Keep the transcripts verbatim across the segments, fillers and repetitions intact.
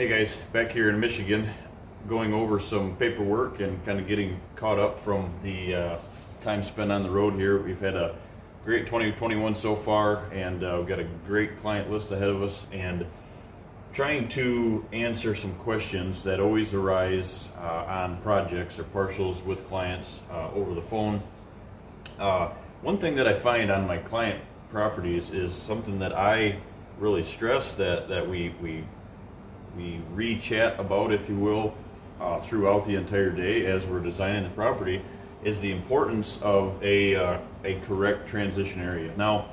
Hey guys, back here in Michigan, going over some paperwork and kind of getting caught up from the uh, time spent on the road here. We've had a great twenty twenty-one so far, and uh, we've got a great client list ahead of us, and trying to answer some questions that always arise uh, on projects or parcels with clients uh, over the phone. Uh, one thing that I find on my client properties is something that I really stress that, that we, we we re-chat about, if you will, uh, throughout the entire day as we're designing the property, is the importance of a, uh, a correct transition area. Now,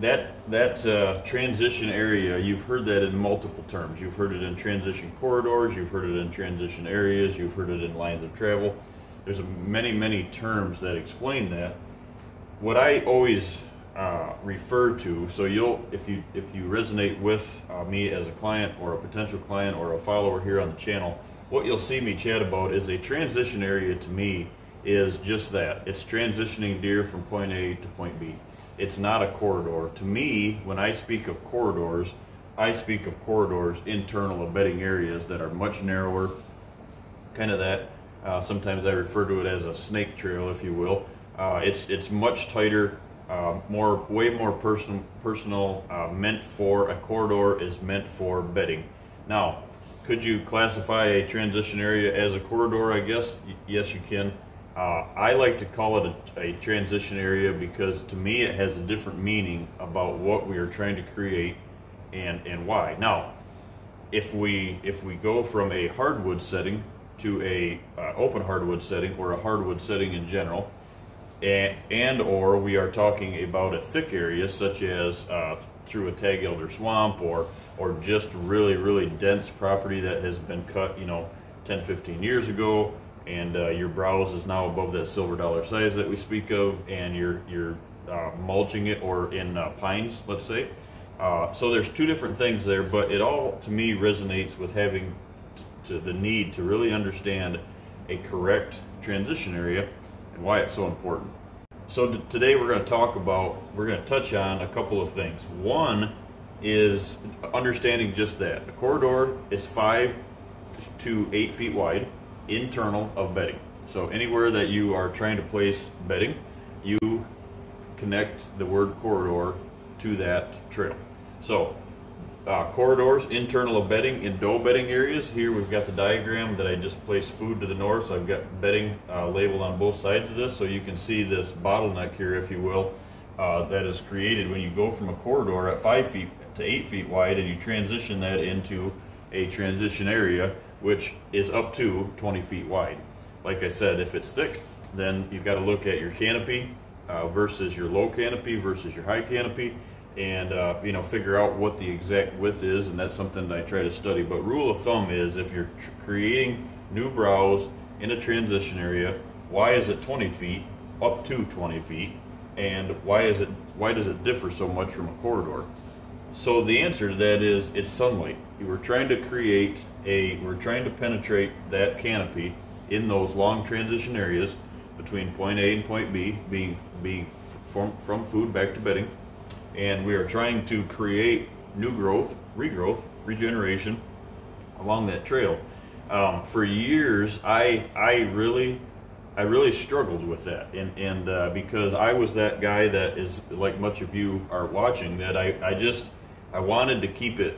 that, that uh, transition area, you've heard that in multiple terms. You've heard it in transition corridors, you've heard it in transition areas, you've heard it in lines of travel. There's many, many terms that explain that. What I always Uh, refer to, so you'll if you if you resonate with uh, me as a client or a potential client or a follower here on the channel, what you'll see me chat about is a transition area. To me, is just that. It's transitioning deer from point A to point B. It's not a corridor. To me, when I speak of corridors, I speak of corridors internal abutting areas that are much narrower, kind of that. Uh, sometimes I refer to it as a snake trail, if you will. Uh, it's it's much tighter. Uh, more, way more personal, personal uh, meant for a corridor is meant for bedding. Now, could you classify a transition area as a corridor? I guess y yes, you can. Uh, I like to call it a, a transition area because to me it has a different meaning about what we are trying to create and and why. Now, if we if we go from a hardwood setting to a uh, open hardwood setting or a hardwood setting in general. And, and or we are talking about a thick area such as uh, through a tag elder swamp or or just really really dense property that has been cut, you know, ten fifteen years ago, and uh, your browse is now above that silver dollar size that we speak of, and you're you're uh, mulching it or in uh, pines, let's say. Uh, so there's two different things there, but it all to me resonates with having to the need to really understand a correct transition area and why it's so important. So today we're going to talk about, we're going to touch on a couple of things. One is understanding just that. The corridor is five to eight feet wide, internal of bedding. So anywhere that you are trying to place bedding, you connect the word corridor to that trail. So uh, corridors, internal of bedding in doe bedding areas. Here we've got the diagram that I just placed food to the north, so I've got bedding uh, labeled on both sides of this, so you can see this bottleneck here, if you will, uh, that is created when you go from a corridor at five feet to eight feet wide and you transition that into a transition area which is up to twenty feet wide. Like I said, if it's thick, then you've got to look at your canopy uh, versus your low canopy versus your high canopy, and uh, you know, figure out what the exact width is, and that's something that I try to study. But rule of thumb is, if you're tr creating new browse in a transition area, why is it twenty feet up to twenty feet, and why is it why does it differ so much from a corridor? So the answer to that is, it's sunlight. We're trying to create a we're trying to penetrate that canopy in those long transition areas between point A and point B, being being from from food back to bedding. And we are trying to create new growth, regrowth, regeneration along that trail. Um, for years, I I really I really struggled with that, and and uh, because I was that guy that is, like much of you are watching, that I I just I wanted to keep it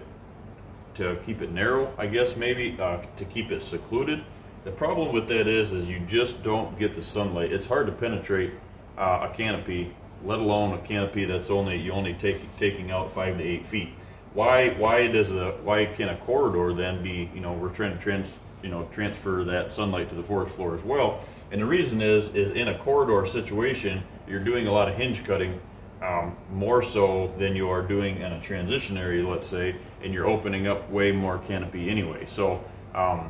to keep it narrow, I guess, maybe uh, to keep it secluded. The problem with that is is you just don't get the sunlight. It's hard to penetrate uh, a canopy, let alone a canopy that's only you only take taking out five to eight feet. Why why does the why can a corridor then be, you know, we're trying to trans you know transfer that sunlight to the forest floor as well? And the reason is is in a corridor situation, you're doing a lot of hinge cutting, um, more so than you are doing in a transition area, let's say, and you're opening up way more canopy anyway. So um,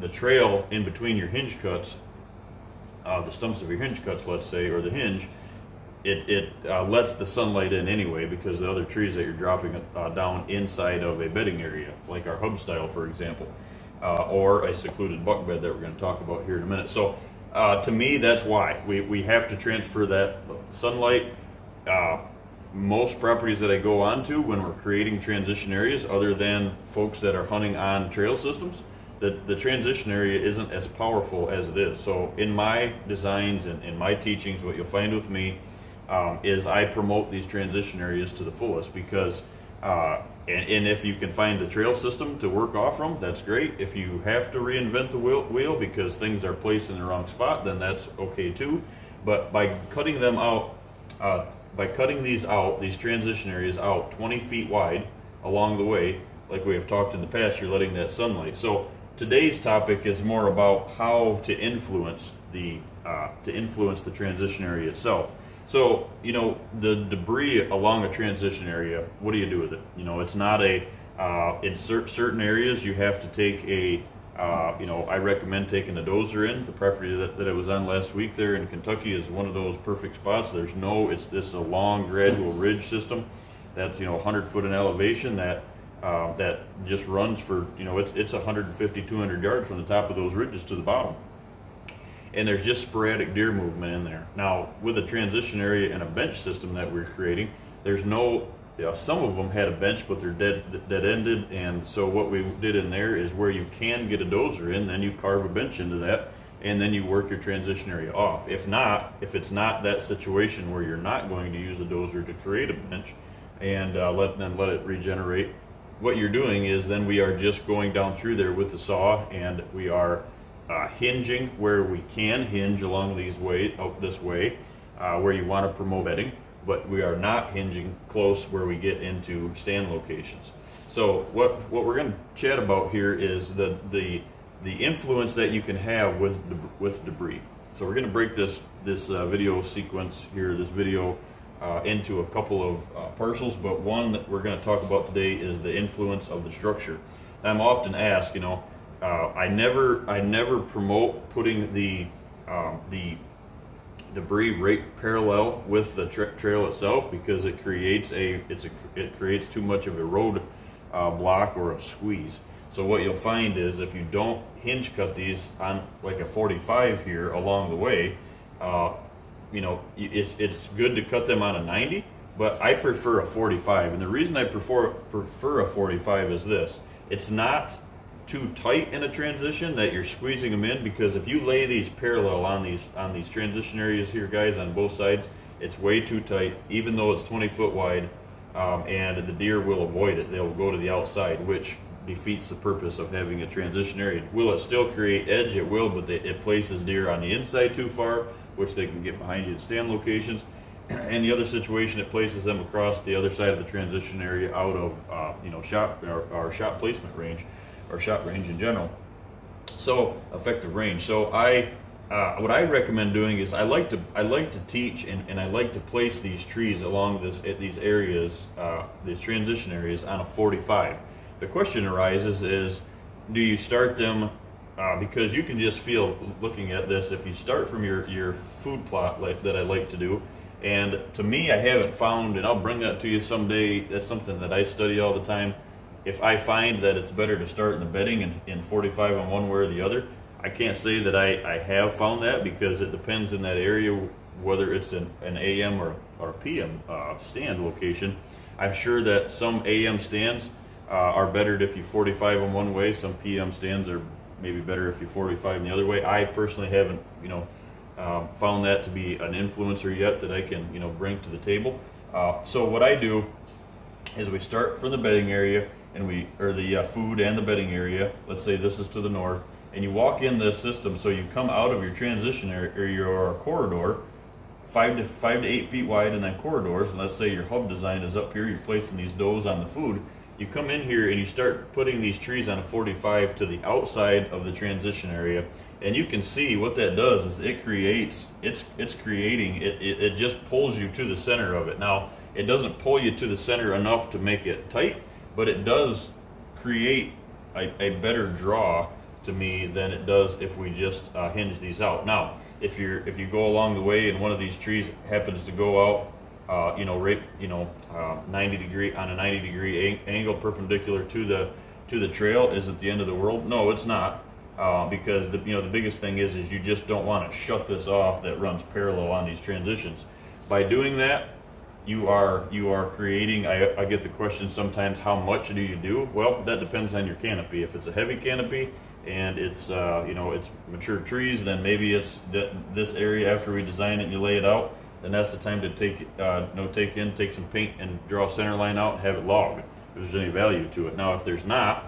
the trail in between your hinge cuts, uh, the stumps of your hinge cuts, let's say, or the hinge. It, it uh, lets the sunlight in anyway, because the other trees that you're dropping uh, down inside of a bedding area, like our hub style, for example, uh, or a secluded buck bed that we're going to talk about here in a minute. So uh, to me, that's why we, we have to transfer that sunlight. Uh, most properties that I go on to when we're creating transition areas, other than folks that are hunting on trail systems, that the transition area isn't as powerful as it is. So in my designs and in my teachings, what you'll find with me um, is I promote these transition areas to the fullest, because uh, and, and if you can find a trail system to work off from, that's great. If you have to reinvent the wheel, wheel because things are placed in the wrong spot, then that's okay too. But by cutting them out, uh, by cutting these out, these transition areas out twenty feet wide along the way, like we have talked in the past, you're letting that sunlight. So today's topic is more about how to influence the uh, to influence the transition area itself. So, you know, the debris along a transition area, what do you do with it? You know, it's not a uh, in cer certain areas you have to take a uh, you know, I recommend taking a dozer in. The property that, that I was on last week there in Kentucky is one of those perfect spots. There's no it's this is a long gradual ridge system that's, you know, one hundred foot in elevation that. Uh, that just runs for, you know, it's, it's one fifty, two hundred yards from the top of those ridges to the bottom. And there's just sporadic deer movement in there. Now, with a transition area and a bench system that we're creating, there's no, you know, some of them had a bench, but they're dead, dead-ended. And so what we did in there is where you can get a dozer in, then you carve a bench into that, and then you work your transition area off. If not, if it's not that situation where you're not going to use a dozer to create a bench and uh, let, then let it regenerate, what you're doing is then we are just going down through there with the saw, and we are uh, hinging where we can hinge along these way, out this way, uh, where you want to promote bedding, but we are not hinging close where we get into stand locations. So what what we're going to chat about here is the the the influence that you can have with with debris. So we're going to break this this uh, video sequence here, this video. Uh, into a couple of uh, parcels, but one that we're going to talk about today is the influence of the structure. And I'm often asked, you know, uh, I never, I never promote putting the um, the debris right parallel with the tra trail itself, because it creates a, it's a, it creates too much of a road uh, block or a squeeze. So what you'll find is if you don't hinge cut these on like a forty-five here along the way. Uh, You know, it's, it's good to cut them on a ninety, but I prefer a forty-five. And the reason I prefer, prefer a forty-five is this. It's not too tight in a transition that you're squeezing them in, because if you lay these parallel on these, on these transition areas here, guys, on both sides, it's way too tight, even though it's twenty foot wide, um, and the deer will avoid it. They'll go to the outside, which defeats the purpose of having a transition area. Will it still create edge? It will, but they, it places deer on the inside too far, which they can get behind you in stand locations. And the other situation, it places them across the other side of the transition area out of uh, you know, shot or, or shot placement range, or shot range in general. So effective range. So I, uh, what I recommend doing is I like to I like to teach and, and I like to place these trees along this at these areas, uh, these transition areas on a forty-five. The question arises is, do you start them? Uh, because you can just feel, looking at this, if you start from your, your food plot like, that I like to do, and to me, I haven't found, and I'll bring that to you someday, that's something that I study all the time, if I find that it's better to start in the bedding and, and forty-five on one way or the other, I can't say that I, I have found that, because it depends in that area, whether it's an, an A M or, or P M uh, stand location. I'm sure that some A M stands uh, are better if you forty-five on one way, some P M stands are maybe better if you forty-five in the other way. I personally haven't, you know, um, found that to be an influencer yet that I can, you know, bring to the table. Uh, so what I do is we start from the bedding area, and we, or the uh, food and the bedding area. Let's say this is to the north, and you walk in this system. So you come out of your transition area or corridor, five to five to eight feet wide, and then corridors. And let's say your hub design is up here. You're placing these does on the food. You come in here and you start putting these trees on a forty-five to the outside of the transition area, and you can see what that does is it creates, it's it's creating, it, it, it just pulls you to the center of it. Now, it doesn't pull you to the center enough to make it tight, but it does create a, a better draw to me than it does if we just uh, hinge these out. Now, if you're if you go along the way and one of these trees happens to go out, Uh, you know, right, you know, uh, ninety degree on a ninety degree angle perpendicular to the to the trail, is at the end of the world? No, it's not, uh, because the you know the biggest thing is is you just don't want to shut this off that runs parallel on these transitions. By doing that, you are you are creating. I, I get the question sometimes, how much do you do? Well, that depends on your canopy. If it's a heavy canopy and it's uh, you know, it's mature trees, then maybe it's this area after we design it and you lay it out, then that's the time to take uh, no take in, take some paint and draw a center line out and have it logged if there's any value to it. Now if there's not,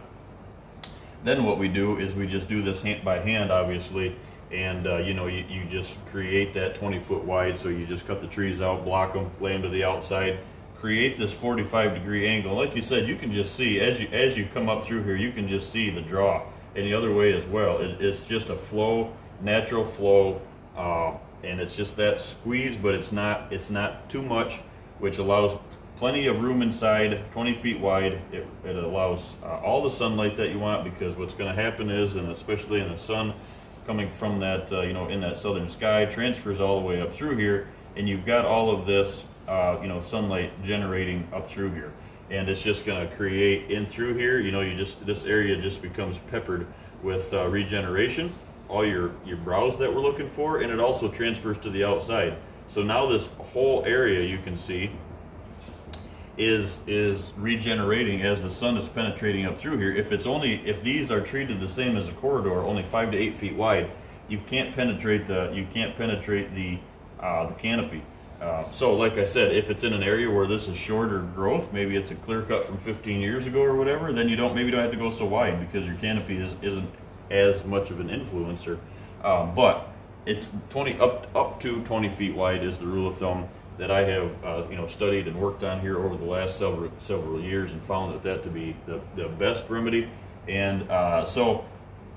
then what we do is we just do this hand by hand, obviously, and uh, you know, you, you just create that twenty foot wide. So you just cut the trees out, block them, lay them to the outside, create this forty-five degree angle. Like you said, you can just see as you as you come up through here, you can just see the draw. And the other way as well, it, it's just a flow, natural flow, uh, and it's just that squeeze, but it's not it's not too much, which allows plenty of room inside, twenty feet wide. It, it allows uh, all the sunlight that you want, because what's going to happen is, and especially in the sun coming from that, uh, you know, in that southern sky, transfers all the way up through here, and you've got all of this, uh, you know, sunlight generating up through here, and it's just going to create in through here. You know, you just this area just becomes peppered with uh, regeneration, all your your browse that we're looking for, and it also transfers to the outside. So now this whole area you can see is is regenerating as the sun is penetrating up through here. If it's only if these are treated the same as a corridor, only five to eight feet wide, you can't penetrate the you can't penetrate the uh, the canopy. Uh, so like I said, if it's in an area where this is shorter growth, maybe it's a clear cut from fifteen years ago or whatever, then you don't maybe don't have to go so wide, because your canopy is isn't as much of an influencer. Uh, but it's twenty up up to twenty feet wide is the rule of thumb that I have uh, you know, studied and worked on here over the last several several years, and found that that to be the, the best remedy. And uh, so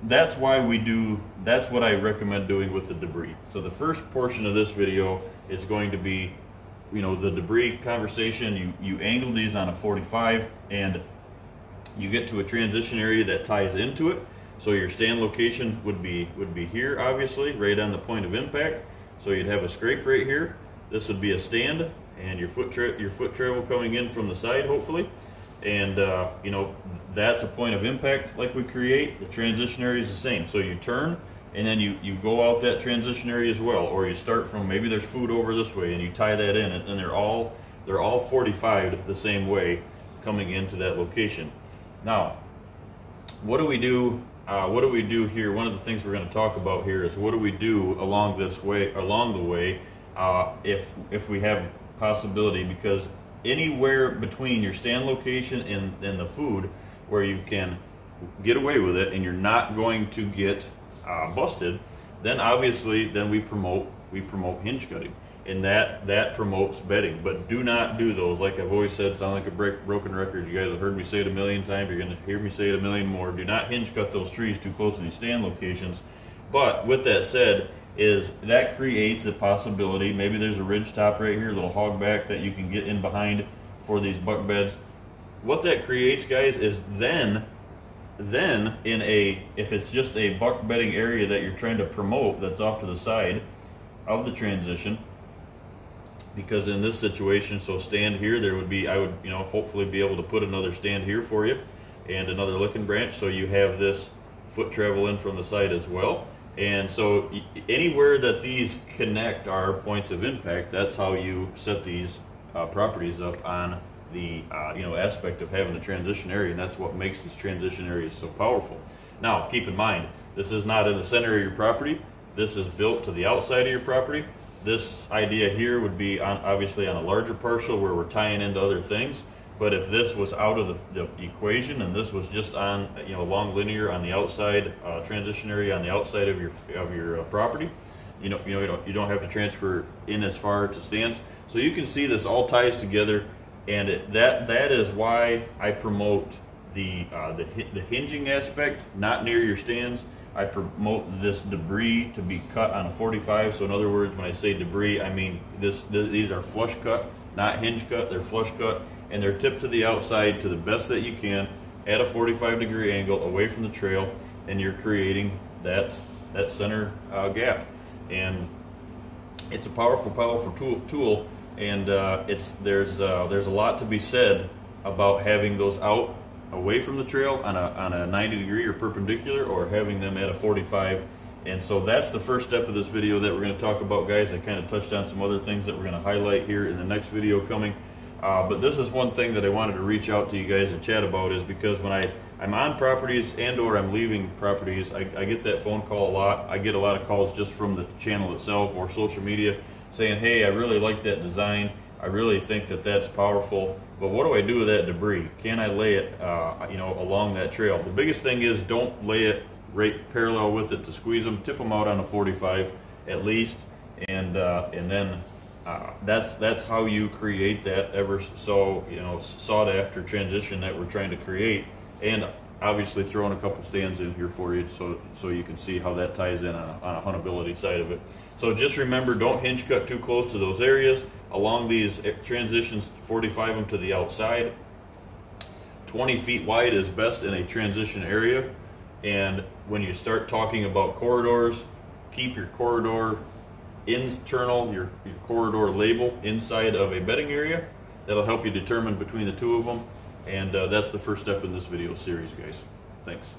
that's why we do, that's what I recommend doing with the debris. So the first portion of this video is going to be, you know, the debris conversation. You, you angle these on a forty-five and you get to a transition area that ties into it. So your stand location would be, would be here, obviously, right on the point of impact. So you'd have a scrape right here. This would be a stand, and your foot tra your foot travel coming in from the side, hopefully, and uh, you know, that's a point of impact like we create. The transition area is the same, so you turn and then you you go out that transition area as well, or you start from, maybe there's food over this way and you tie that in, and they're all they're all forty-five the same way coming into that location. Now, what do we do? Uh, what do we do here? One of the things we're going to talk about here is what do we do along this way along the way. Uh, if if we have possibility, because anywhere between your stand location and, and the food where you can get away with it and you're not going to get uh, busted, then obviously then we promote we promote hinge cutting, and that that promotes bedding. But do not do those, like I've always said, sound like a break, broken record. You guys have heard me say it a million times, you're going to hear me say it a million more. Do not hinge cut those trees too close to these stand locations. But with that said, is that creates a possibility, maybe there's a ridge top right here, a little hog back that you can get in behind for these buck beds. What that creates, guys, is then then in a if it's just a buck bedding area that you're trying to promote that's off to the side of the transition, because in this situation, so stand here, there would be, I would, you know, hopefully be able to put another stand here for you and another licking branch, so you have this foot travel in from the side as well. And so anywhere that these connect are points of impact. That's how you set these uh, properties up on the uh, you know, aspect of having a transition area, and that's what makes these transition areas so powerful. Now keep in mind, this is not in the center of your property. This is built to the outside of your property. This idea here would be on, obviously on a larger parcel where we're tying into other things. But if this was out of the, the equation, and this was just on, you know, long linear on the outside, uh, transition area on the outside of your of your uh, property, you know, you know, you don't, you don't have to transfer in as far to stands. So you can see this all ties together, and it, that that is why I promote the uh, the the hinging aspect, not near your stands. I promote this debris to be cut on a forty-five. So in other words, when I say debris, I mean this. Th these are flush cut, not hinge cut. They're flush cut. And they're tipped to the outside to the best that you can at a forty-five degree angle away from the trail, and you're creating that that center uh, gap. And it's a powerful, powerful tool. tool and uh, it's there's uh, there's a lot to be said about having those out away from the trail on a on a ninety degree or perpendicular, or having them at a forty-five And so that's the first step of this video that we're going to talk about, guys. I kind of touched on some other things that we're going to highlight here in the next video coming. Uh, but this is one thing that I wanted to reach out to you guys and chat about, is because when I, I'm on properties and or I'm leaving properties, I, I get that phone call a lot. I get a lot of calls just from the channel itself or social media saying, hey, I really like that design. I really think that that's powerful, but what do I do with that debris? Can I lay it uh, you know, along that trail? The biggest thing is don't lay it right parallel with it to squeeze them. Tip them out on a forty-five at least, and uh, and then uh, that's that's how you create that ever so you know sought after transition that we're trying to create. And obviously throwing a couple stands in here for you so so you can see how that ties in on a, on a huntability side of it. So just remember, don't hinge cut too close to those areas. Along these transitions, forty-five them to the outside. twenty feet wide is best in a transition area. And when you start talking about corridors, keep your corridor internal, your, your corridor label inside of a bedding area. That'll help you determine between the two of them. And uh, that's the first step in this video series, guys. Thanks.